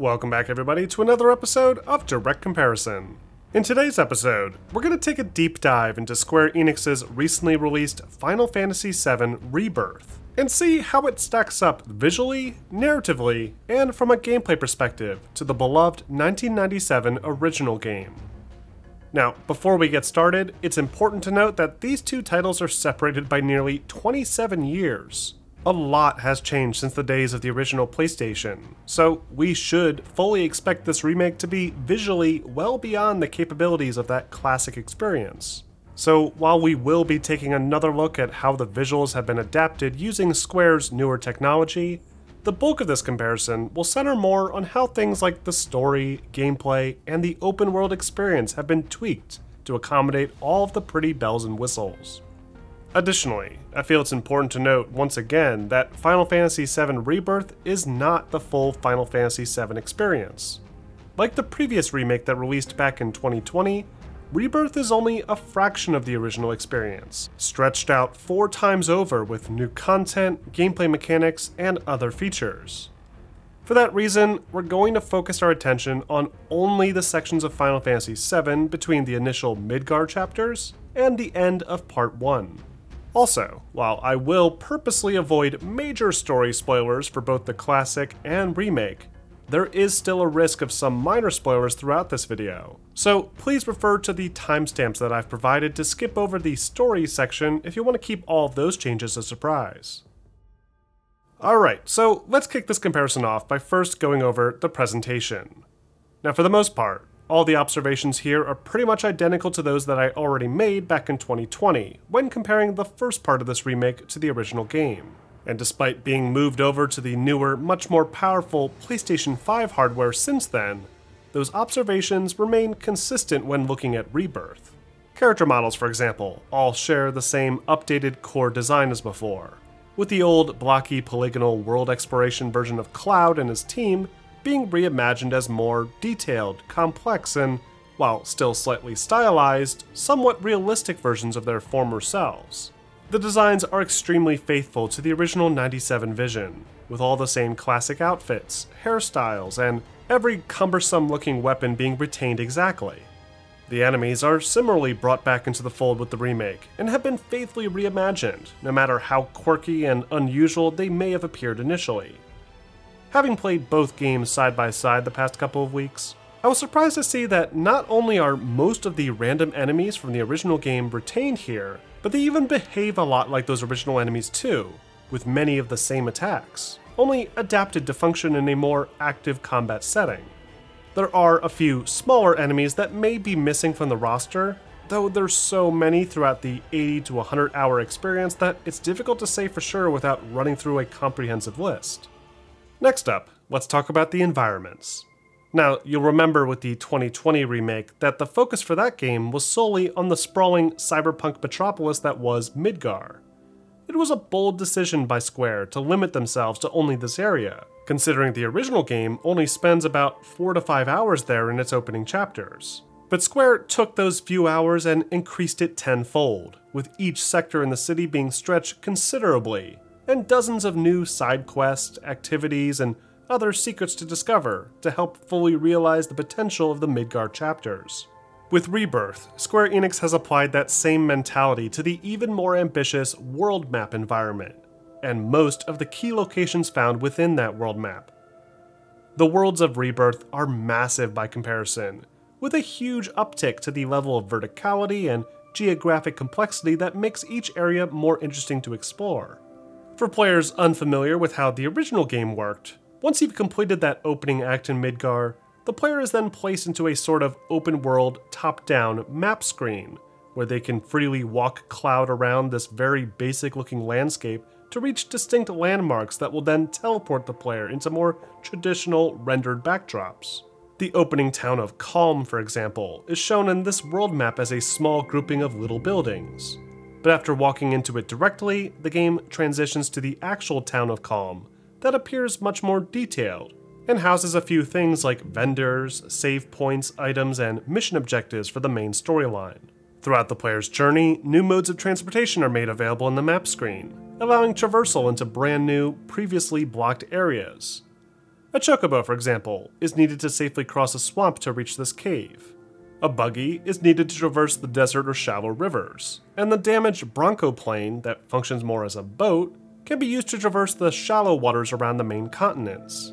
Welcome back everybody to another episode of Direct Comparison. In today's episode, we're going to take a deep dive into Square Enix's recently released Final Fantasy VII Rebirth, and see how it stacks up visually, narratively, and from a gameplay perspective to the beloved 1997 original game. Now, before we get started, it's important to note that these two titles are separated by nearly 27 years. A lot has changed since the days of the original PlayStation, so we should fully expect this remake to be visually well beyond the capabilities of that classic experience. So while we will be taking another look at how the visuals have been adapted using Square's newer technology, the bulk of this comparison will center more on how things like the story, gameplay, and the open world experience have been tweaked to accommodate all of the pretty bells and whistles. Additionally, I feel it's important to note once again that Final Fantasy VII Rebirth is not the full Final Fantasy VII experience. Like the previous remake that released back in 2020, Rebirth is only a fraction of the original experience, stretched out 4 times over with new content, gameplay mechanics, and other features. For that reason, we're going to focus our attention on only the sections of Final Fantasy VII between the initial Midgar chapters and the end of Part 1. Also, while I will purposely avoid major story spoilers for both the classic and remake, there is still a risk of some minor spoilers throughout this video, so please refer to the timestamps that I've provided to skip over the story section if you want to keep all of those changes a surprise. Alright, so let's kick this comparison off by first going over the presentation. Now for the most part, all the observations here are pretty much identical to those that I already made back in 2020 when comparing the first part of this remake to the original game. And despite being moved over to the newer, much more powerful PlayStation 5 hardware since then, those observations remain consistent when looking at Rebirth. Character models, for example, all share the same updated core design as before, with the old blocky polygonal world exploration version of Cloud and his team being reimagined as more detailed, complex, and, while still slightly stylized, somewhat realistic versions of their former selves. The designs are extremely faithful to the original 97 vision, with all the same classic outfits, hairstyles, and every cumbersome looking weapon being retained exactly. The enemies are similarly brought back into the fold with the remake, and have been faithfully reimagined, no matter how quirky and unusual they may have appeared initially. Having played both games side by side the past couple of weeks, I was surprised to see that not only are most of the random enemies from the original game retained here, but they even behave a lot like those original enemies too, with many of the same attacks, only adapted to function in a more active combat setting. There are a few smaller enemies that may be missing from the roster, though there's so many throughout the 80 to 100 hour experience that it's difficult to say for sure without running through a comprehensive list. Next up, let's talk about the environments. Now, you'll remember with the 2020 remake that the focus for that game was solely on the sprawling cyberpunk metropolis that was Midgar. It was a bold decision by Square to limit themselves to only this area, considering the original game only spends about 4 to 5 hours there in its opening chapters. But Square took those few hours and increased it tenfold, with each sector in the city being stretched considerably, and dozens of new side quests, activities, and other secrets to discover to help fully realize the potential of the Midgar chapters. With Rebirth, Square Enix has applied that same mentality to the even more ambitious world map environment, and most of the key locations found within that world map. The worlds of Rebirth are massive by comparison, with a huge uptick to the level of verticality and geographic complexity that makes each area more interesting to explore. For players unfamiliar with how the original game worked, once you've completed that opening act in Midgar, the player is then placed into a sort of open-world, top-down map screen, where they can freely walk Cloud around this very basic-looking landscape to reach distinct landmarks that will then teleport the player into more traditional rendered backdrops. The opening town of Kalm, for example, is shown in this world map as a small grouping of little buildings. But after walking into it directly, the game transitions to the actual town of Kalm that appears much more detailed, and houses a few things like vendors, save points, items, and mission objectives for the main storyline. Throughout the player's journey, new modes of transportation are made available in the map screen, allowing traversal into brand new, previously blocked areas. A chocobo, for example, is needed to safely cross a swamp to reach this cave. A buggy is needed to traverse the desert or shallow rivers, and the damaged Bronco plane that functions more as a boat can be used to traverse the shallow waters around the main continents.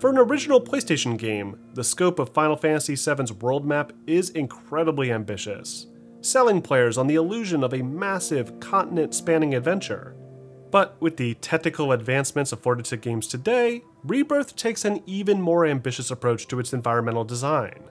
For an original PlayStation game, the scope of Final Fantasy VII's world map is incredibly ambitious, selling players on the illusion of a massive continent-spanning adventure. But with the technical advancements afforded to games today, Rebirth takes an even more ambitious approach to its environmental design.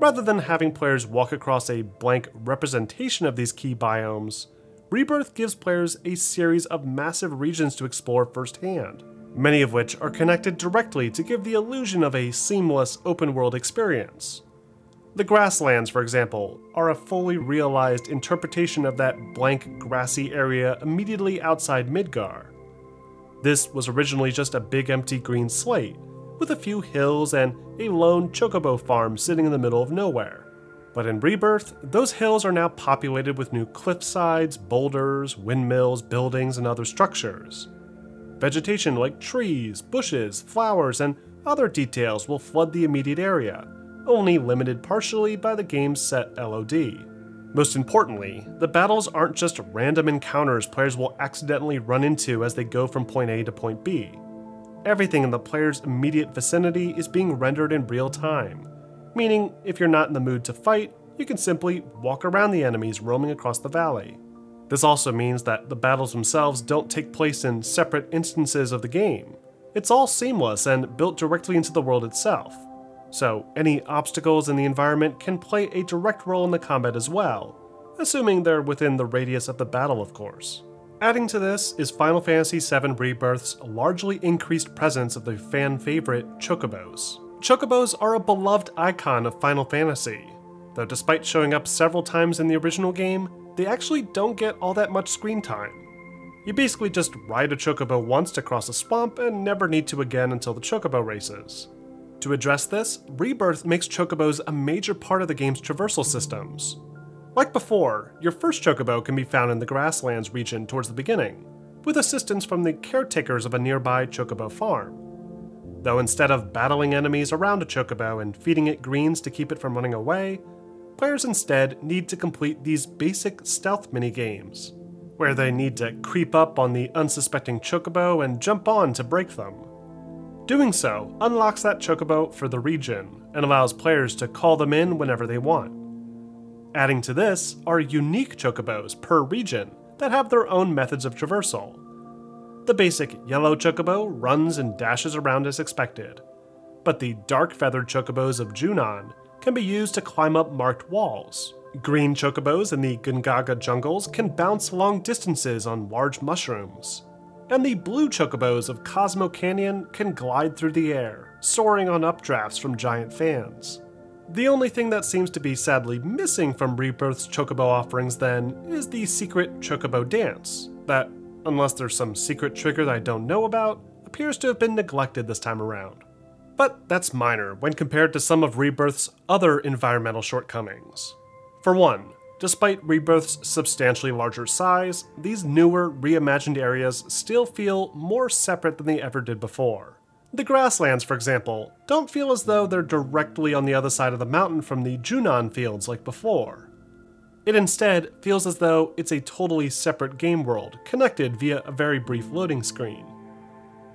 Rather than having players walk across a blank representation of these key biomes, Rebirth gives players a series of massive regions to explore firsthand, many of which are connected directly to give the illusion of a seamless open-world experience. The grasslands, for example, are a fully realized interpretation of that blank grassy area immediately outside Midgar. This was originally just a big empty green slate, with a few hills and a lone chocobo farm sitting in the middle of nowhere. But in Rebirth, those hills are now populated with new cliffsides, boulders, windmills, buildings, and other structures. Vegetation like trees, bushes, flowers, and other details will flood the immediate area, only limited partially by the game's set LOD. Most importantly, the battles aren't just random encounters players will accidentally run into as they go from point A to point B. Everything in the player's immediate vicinity is being rendered in real time, meaning if you're not in the mood to fight, you can simply walk around the enemies roaming across the valley. This also means that the battles themselves don't take place in separate instances of the game. It's all seamless and built directly into the world itself, so any obstacles in the environment can play a direct role in the combat as well, assuming they're within the radius of the battle, of course. Adding to this is Final Fantasy VII Rebirth's largely increased presence of the fan favorite Chocobos. Chocobos are a beloved icon of Final Fantasy, though despite showing up several times in the original game, they actually don't get all that much screen time. You basically just ride a Chocobo once to cross a swamp and never need to again until the Chocobo races. To address this, Rebirth makes Chocobos a major part of the game's traversal systems. Like before, your first chocobo can be found in the grasslands region towards the beginning, with assistance from the caretakers of a nearby chocobo farm. Though instead of battling enemies around a chocobo and feeding it greens to keep it from running away, players instead need to complete these basic stealth minigames, where they need to creep up on the unsuspecting chocobo and jump on to break them. Doing so unlocks that chocobo for the region, and allows players to call them in whenever they want. Adding to this are unique chocobos per region that have their own methods of traversal. The basic yellow chocobo runs and dashes around as expected, but the dark-feathered chocobos of Junon can be used to climb up marked walls. Green chocobos in the Gungaga jungles can bounce long distances on large mushrooms, and the blue chocobos of Cosmo Canyon can glide through the air, soaring on updrafts from giant fans. The only thing that seems to be sadly missing from Rebirth's chocobo offerings then is the secret chocobo dance, that, unless there's some secret trigger that I don't know about, appears to have been neglected this time around. But that's minor when compared to some of Rebirth's other environmental shortcomings. For one, despite Rebirth's substantially larger size, these newer, reimagined areas still feel more separate than they ever did before. The grasslands, for example, don't feel as though they're directly on the other side of the mountain from the Junon fields like before. It instead feels as though it's a totally separate game world, connected via a very brief loading screen.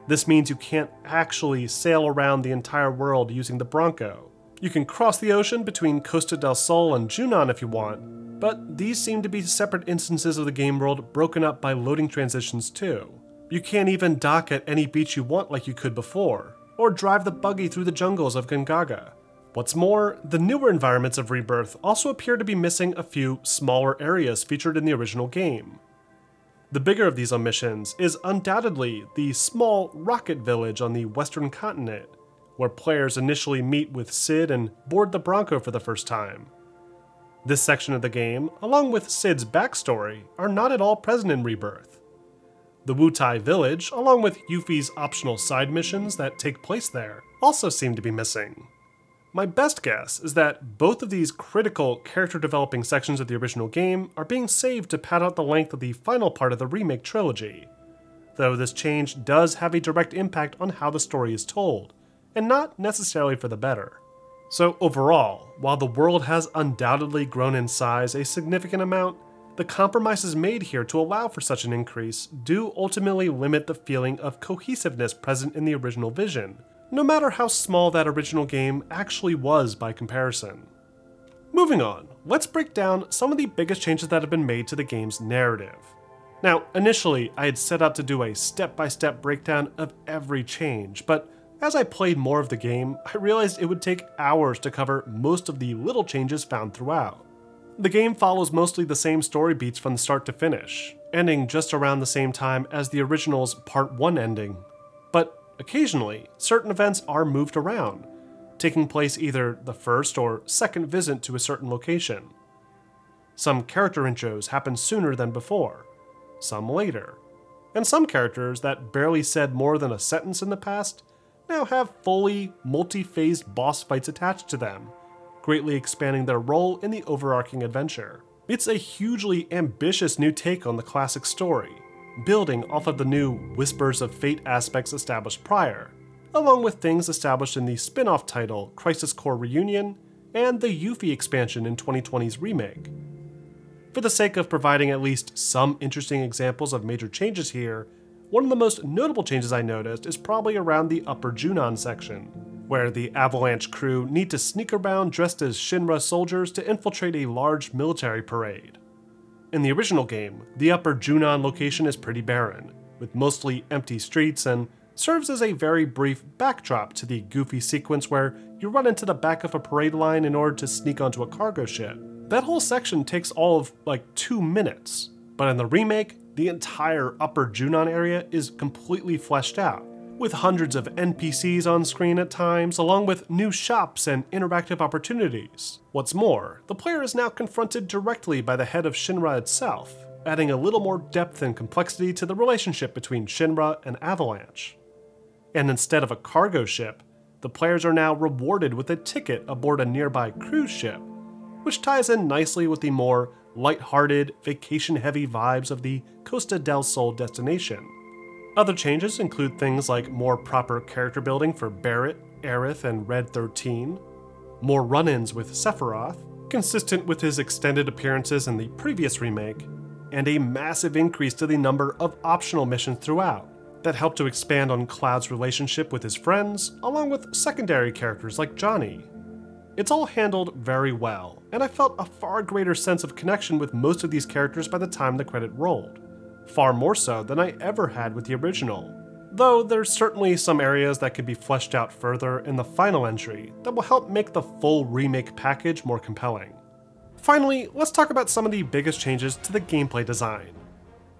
This means you can't actually sail around the entire world using the Bronco. You can cross the ocean between Costa del Sol and Junon if you want, but these seem to be separate instances of the game world broken up by loading transitions too. You can't even dock at any beach you want like you could before, or drive the buggy through the jungles of Gungaga. What's more, the newer environments of Rebirth also appear to be missing a few smaller areas featured in the original game. The bigger of these omissions is undoubtedly the small rocket village on the western continent, where players initially meet with Cid and board the Bronco for the first time. This section of the game, along with Cid's backstory, are not at all present in Rebirth. The Wutai village, along with Yuffie's optional side missions that take place there, also seem to be missing. My best guess is that both of these critical character-developing sections of the original game are being saved to pad out the length of the final part of the remake trilogy. though this change does have a direct impact on how the story is told, and not necessarily for the better. So overall, while the world has undoubtedly grown in size a significant amount, the compromises made here to allow for such an increase do ultimately limit the feeling of cohesiveness present in the original vision, no matter how small that original game actually was by comparison. Moving on, let's break down some of the biggest changes that have been made to the game's narrative. Now, initially, I had set out to do a step-by-step breakdown of every change, but as I played more of the game, I realized it would take hours to cover most of the little changes found throughout. The game follows mostly the same story beats from the start to finish, ending just around the same time as the original's Part 1 ending. But occasionally, certain events are moved around, taking place either the first or second visit to a certain location. Some character intros happen sooner than before, some later, and some characters that barely said more than a sentence in the past now have fully multi-phased boss fights attached to them, greatly expanding their role in the overarching adventure. It's a hugely ambitious new take on the classic story, building off of the new Whispers of Fate aspects established prior, along with things established in the spin-off title Crisis Core Reunion and the Yuffie expansion in 2020's remake. For the sake of providing at least some interesting examples of major changes here, one of the most notable changes I noticed is probably around the upper Junon section, where the Avalanche crew need to sneaker-bound dressed as Shinra soldiers to infiltrate a large military parade. In the original game, the upper Junon location is pretty barren, with mostly empty streets, and serves as a very brief backdrop to the goofy sequence where you run into the back of a parade line in order to sneak onto a cargo ship. That whole section takes all of like 2 minutes, but in the remake, the entire upper Junon area is completely fleshed out, with hundreds of NPCs on screen at times, along with new shops and interactive opportunities. What's more, the player is now confronted directly by the head of Shinra itself, adding a little more depth and complexity to the relationship between Shinra and Avalanche. And instead of a cargo ship, the players are now rewarded with a ticket aboard a nearby cruise ship, which ties in nicely with the more light-hearted, vacation-heavy vibes of the Costa del Sol destination. Other changes include things like more proper character building for Barrett, Aerith, and Red XIII, more run-ins with Sephiroth, consistent with his extended appearances in the previous remake, and a massive increase to the number of optional missions throughout that help to expand on Cloud's relationship with his friends, along with secondary characters like Johnny. It's all handled very well, and I felt a far greater sense of connection with most of these characters by the time the credit rolled, far more so than I ever had with the original, though there's certainly some areas that could be fleshed out further in the final entry that will help make the full remake package more compelling. Finally, let's talk about some of the biggest changes to the gameplay design.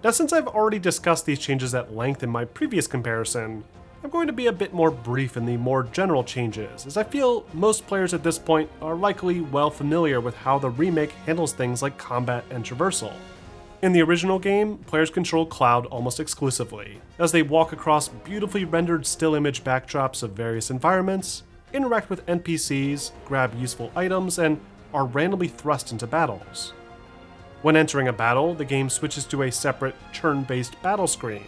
Now, since I've already discussed these changes at length in my previous comparison, I'm going to be a bit more brief in the more general changes, as I feel most players at this point are likely well familiar with how the remake handles things like combat and traversal. In the original game, players control Cloud almost exclusively, as they walk across beautifully rendered still image backdrops of various environments, interact with NPCs, grab useful items, and are randomly thrust into battles. When entering a battle, the game switches to a separate turn-based battle screen,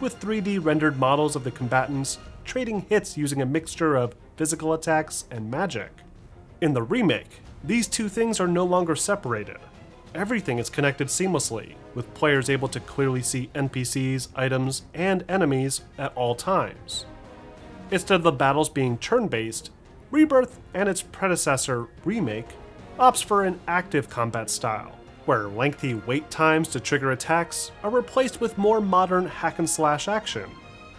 with 3D rendered models of the combatants trading hits using a mixture of physical attacks and magic. In the remake, these two things are no longer separated. Everything is connected seamlessly, with players able to clearly see NPCs, items, and enemies at all times. Instead of the battles being turn-based, Rebirth and its predecessor, Remake, opts for an active combat style, where lengthy wait times to trigger attacks are replaced with more modern hack-and-slash action,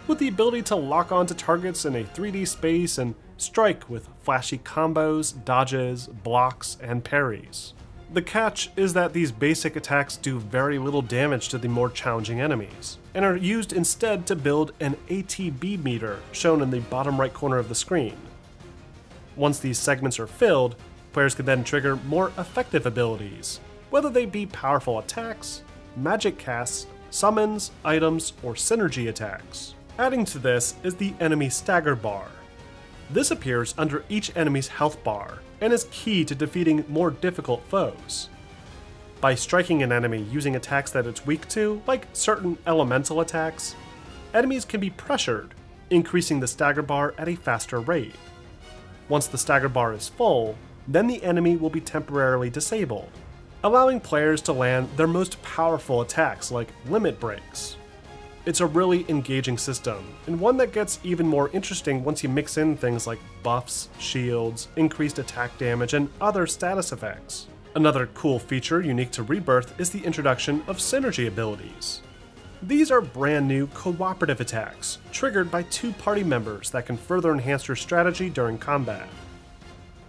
with the ability to lock onto targets in a 3D space and strike with flashy combos, dodges, blocks, and parries. The catch is that these basic attacks do very little damage to the more challenging enemies, and are used instead to build an ATB meter shown in the bottom right corner of the screen. Once these segments are filled, players can then trigger more effective abilities, whether they be powerful attacks, magic casts, summons, items, or synergy attacks. Adding to this is the enemy stagger bar. This appears under each enemy's health bar, and is key to defeating more difficult foes. By striking an enemy using attacks that it's weak to, like certain elemental attacks, enemies can be pressured, increasing the stagger bar at a faster rate. Once the stagger bar is full, then the enemy will be temporarily disabled, allowing players to land their most powerful attacks like limit breaks. It's a really engaging system, and one that gets even more interesting once you mix in things like buffs, shields, increased attack damage, and other status effects. Another cool feature unique to Rebirth is the introduction of synergy abilities. These are brand new cooperative attacks, triggered by two party members that can further enhance your strategy during combat.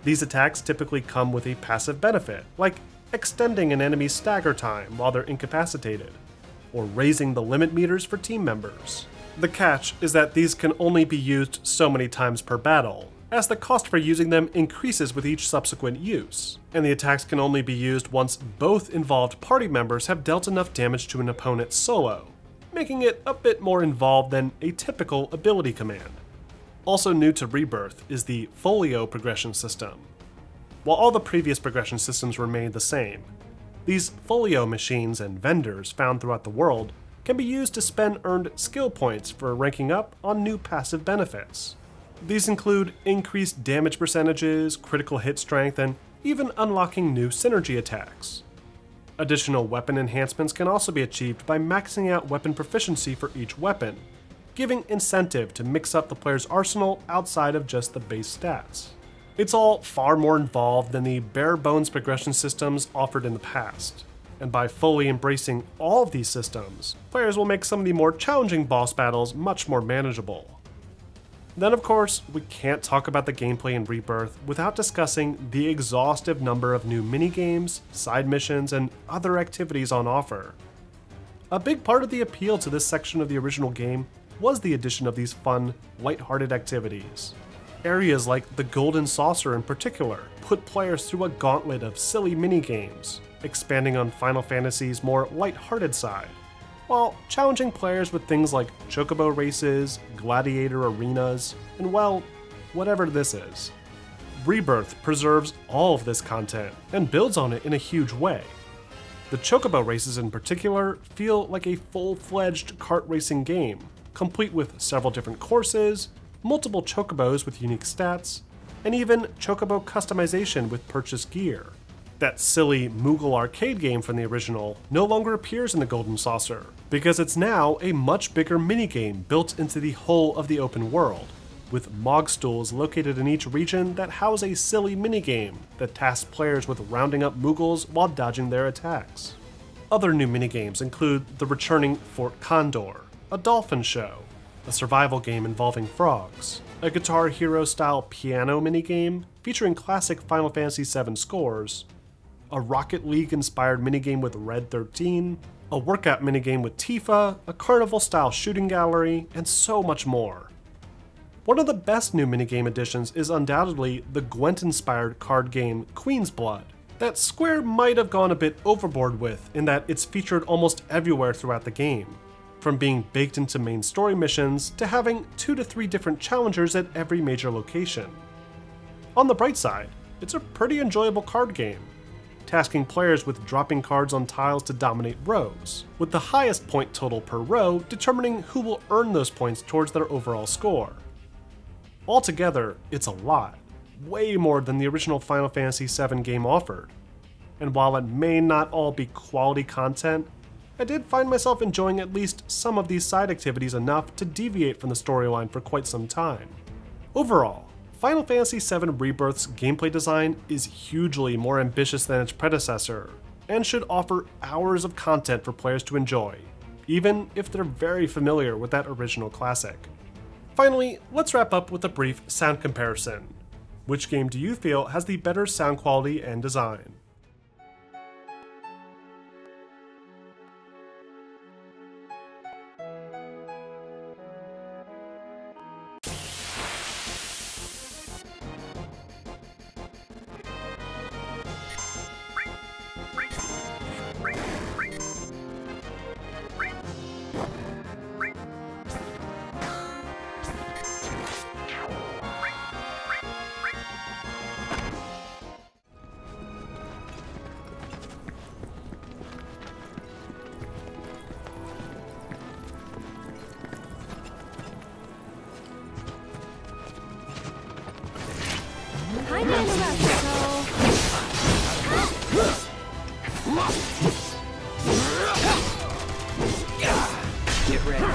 These attacks typically come with a passive benefit, like extending an enemy's stagger time while they're incapacitated, or raising the limit meters for team members. The catch is that these can only be used so many times per battle, as the cost for using them increases with each subsequent use, and the attacks can only be used once both involved party members have dealt enough damage to an opponent solo, making it a bit more involved than a typical ability command. Also new to Rebirth is the Folio progression system. While all the previous progression systems remained the same, these folio machines and vendors found throughout the world can be used to spend earned skill points for ranking up on new passive benefits. These include increased damage percentages, critical hit strength, and even unlocking new synergy attacks. Additional weapon enhancements can also be achieved by maxing out weapon proficiency for each weapon, giving incentive to mix up the player's arsenal outside of just the base stats. It's all far more involved than the bare-bones progression systems offered in the past, and by fully embracing all of these systems, players will make some of the more challenging boss battles much more manageable. Then of course, we can't talk about the gameplay in Rebirth without discussing the exhaustive number of new minigames, side missions, and other activities on offer. A big part of the appeal to this section of the original game was the addition of these fun, lighthearted activities. Areas like the Golden Saucer in particular put players through a gauntlet of silly minigames, expanding on Final Fantasy's more lighthearted side, while challenging players with things like Chocobo races, gladiator arenas, and well, whatever this is. Rebirth preserves all of this content and builds on it in a huge way. The Chocobo races in particular feel like a full-fledged kart racing game, complete with several different courses, multiple Chocobos with unique stats, and even Chocobo customization with purchased gear. That silly Moogle arcade game from the original no longer appears in the Golden Saucer, because it's now a much bigger minigame built into the whole of the open world, with Mog stools located in each region that house a silly minigame that tasks players with rounding up Moogles while dodging their attacks. Other new minigames include the returning Fort Condor, a dolphin show, a survival game involving frogs, a Guitar Hero-style piano minigame featuring classic Final Fantasy VII scores, a Rocket League-inspired minigame with Red XIII, a workout minigame with Tifa, a carnival-style shooting gallery, and so much more. One of the best new minigame additions is undoubtedly the Gwent-inspired card game Queen's Blood, that Square might have gone a bit overboard with in that it's featured almost everywhere throughout the game, from being baked into main story missions to having 2 to 3 different challengers at every major location. On the bright side, it's a pretty enjoyable card game, tasking players with dropping cards on tiles to dominate rows, with the highest point total per row determining who will earn those points towards their overall score. Altogether, it's a lot, way more than the original Final Fantasy VII game offered, and while it may not all be quality content, I did find myself enjoying at least some of these side activities enough to deviate from the storyline for quite some time. Overall, Final Fantasy VII Rebirth's gameplay design is hugely more ambitious than its predecessor, and should offer hours of content for players to enjoy, even if they're very familiar with that original classic. Finally, let's wrap up with a brief sound comparison. Which game do you feel has the better sound quality and design? trying to interrupt, so... Get ready.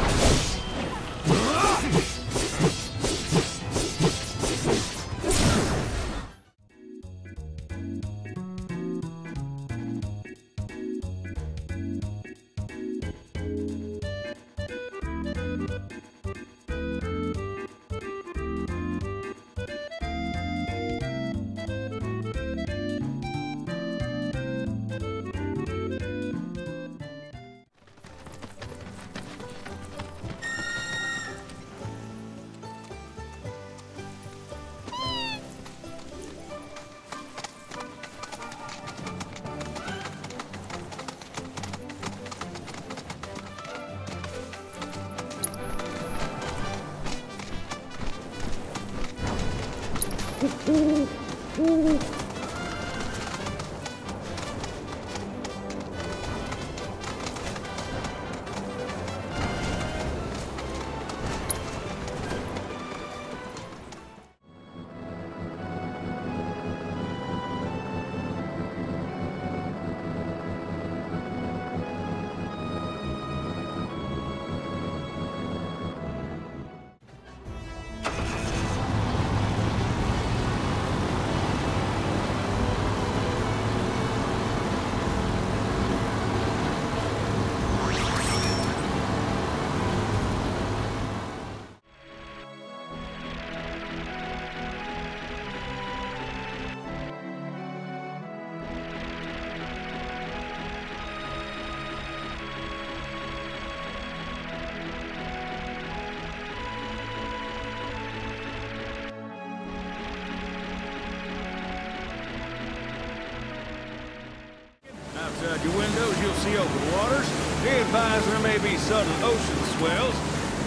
Your windows, you'll see open waters. They advise there may be sudden ocean swells.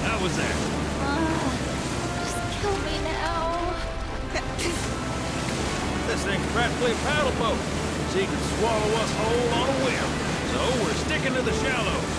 That was that. Just kill me now. This thing's practically a paddle boat. She can swallow us whole on a whim. So we're sticking to the shallows.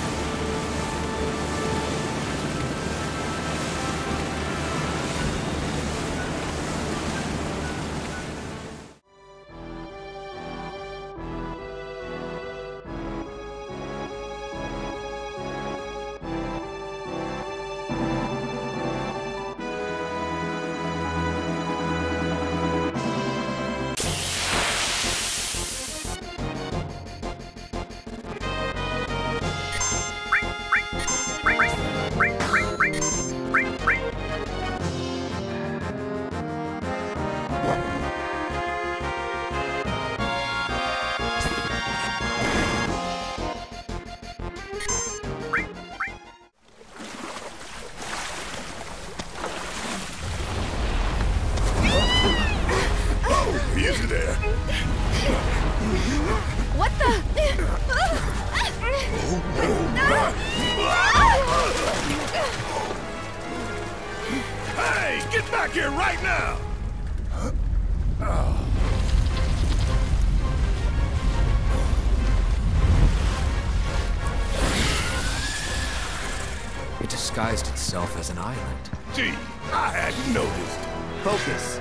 Disguised itself as an island. Gee, I hadn't noticed. Focus.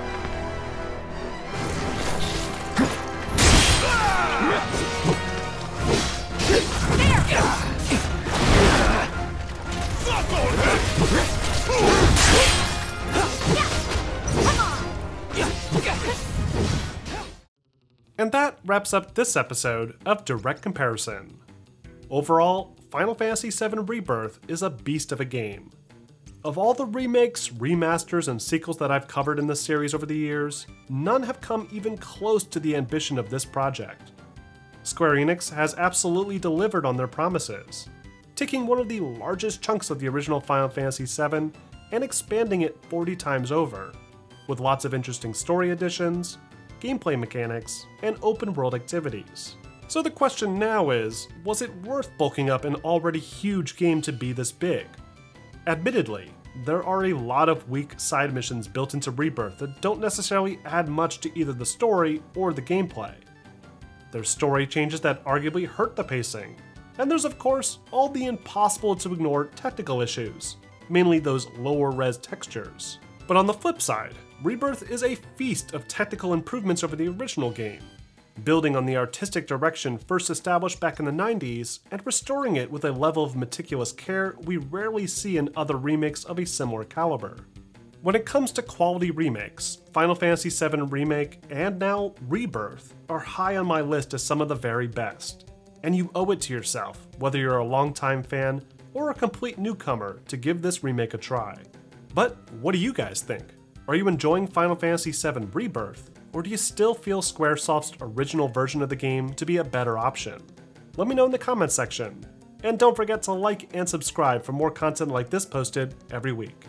And that wraps up this episode of Direct Comparison. Overall, Final Fantasy VII Rebirth is a beast of a game. Of all the remakes, remasters, and sequels that I've covered in this series over the years, none have come even close to the ambition of this project. Square Enix has absolutely delivered on their promises, taking one of the largest chunks of the original Final Fantasy VII and expanding it 40 times over, with lots of interesting story additions, gameplay mechanics, and open-world activities. So the question now is, was it worth bulking up an already huge game to be this big? Admittedly, there are a lot of weak side missions built into Rebirth that don't necessarily add much to either the story or the gameplay. There's story changes that arguably hurt the pacing, and there's of course all the impossible to ignore technical issues, mainly those lower res textures. But on the flip side, Rebirth is a feast of technical improvements over the original game, building on the artistic direction first established back in the 90s and restoring it with a level of meticulous care we rarely see in other remakes of a similar caliber. When it comes to quality remakes, Final Fantasy VII Remake and now Rebirth are high on my list as some of the very best, and you owe it to yourself, whether you're a longtime fan or a complete newcomer, to give this remake a try. But what do you guys think? Are you enjoying Final Fantasy VII Rebirth? Or do you still feel Squaresoft's original version of the game to be a better option? Let me know in the comments section. And don't forget to like and subscribe for more content like this posted every week.